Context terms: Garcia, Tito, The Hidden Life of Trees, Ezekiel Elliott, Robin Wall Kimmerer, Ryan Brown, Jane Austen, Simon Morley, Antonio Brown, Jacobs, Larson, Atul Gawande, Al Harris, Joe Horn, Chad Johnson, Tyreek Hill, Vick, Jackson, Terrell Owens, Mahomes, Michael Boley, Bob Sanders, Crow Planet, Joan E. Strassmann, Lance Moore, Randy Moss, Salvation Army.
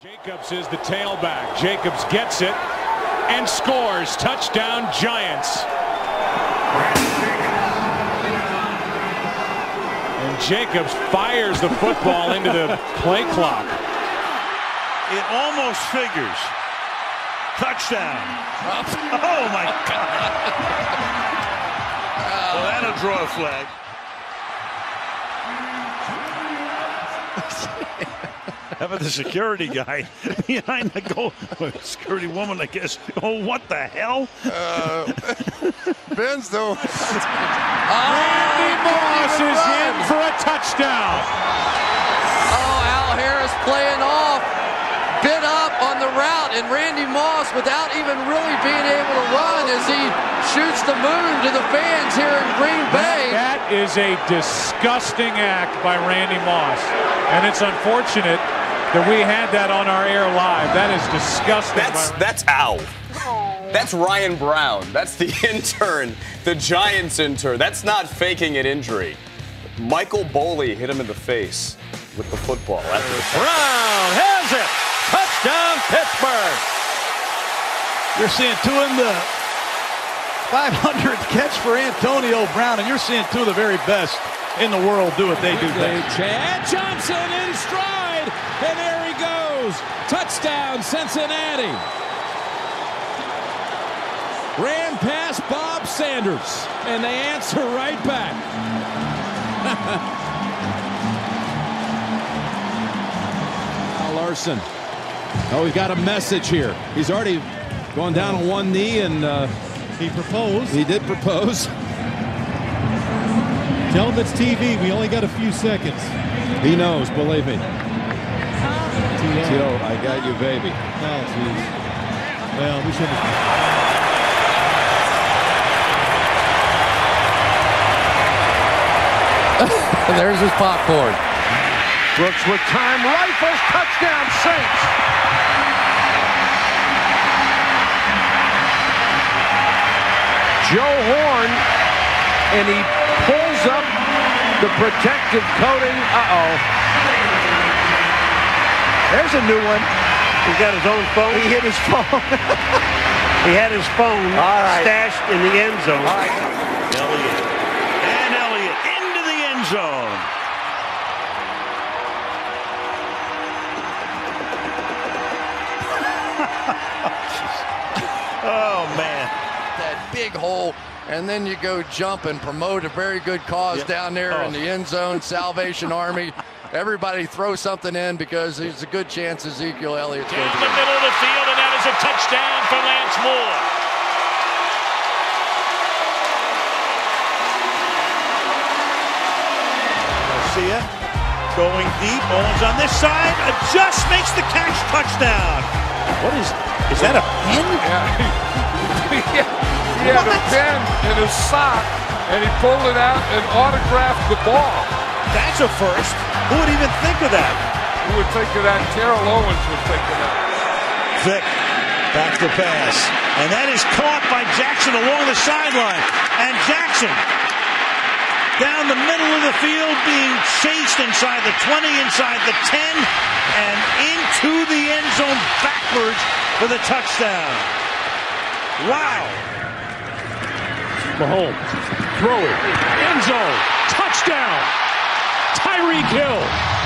Jacobs is the tailback. Jacobs gets it and scores. Touchdown, Giants. And Jacobs fires the football into the play clock. It almost figures. Touchdown. Oh, my God. Well, that'll draw a flag. How about the security guy behind the goal? Security woman, I guess. Oh, what the hell? Ben's though. Randy Moss is in for a touchdown. Oh, Al Harris playing off. Bit up on the route, and Randy Moss, without even really being able to run, as he shoots the moon to the fans here in Green Bay. That is a disgusting act by Randy Moss, and it's unfortunate that we had that on our air live. That is disgusting. That's Al. That's Ryan Brown. That's the intern, the Giants intern. That's not faking an injury. Michael Boley hit him in the face with the football. After the Brown has it. Touchdown, Pittsburgh. You're seeing two in the 500th catch for Antonio Brown, and you're seeing two of the very best in the world do what they do best. Chad Johnson in stride, and there he goes. Touchdown, Cincinnati. Ran past Bob Sanders, and they answer right back. Now Larson. Oh, he's got a message here. He's already gone down on one knee, and he proposed. He did propose. Tell him it's TV. We only got a few seconds. He knows, believe me. Tito, I got you, baby. Oh, geez. Well, we should have. There's his popcorn. Brooks with time. Rifles. Touchdown, Saints. Joe Horn, and he pulls up the protective coating. Uh-oh. There's a new one. He's got his own phone. He hit his phone. He had his phone stashed in the end zone. All right. Elliott. And Elliott into the end zone. Oh, man. That big hole. And then you go jump and promote a very good cause down there in the end zone, Salvation Army. Everybody throw something in because there's a good chance Ezekiel Elliott's going to be. Down the middle of the field, and that is a touchdown for Lance Moore. Garcia going deep. Owens on this side. Just makes the catch. Touchdown. What is that a pin? Yeah. Yeah. He had a pin in his sock, and he pulled it out and autographed the ball. That's a first. Who would even think of that? Who would think of that? Terrell Owens would think of that. Vick, back to pass. And that is caught by Jackson along the sideline. And Jackson, down the middle of the field, being chased inside the 20, inside the 10, and into the end zone backwards for the touchdown. Wow. Mahomes, throw it, end zone, touchdown, Tyreek Hill.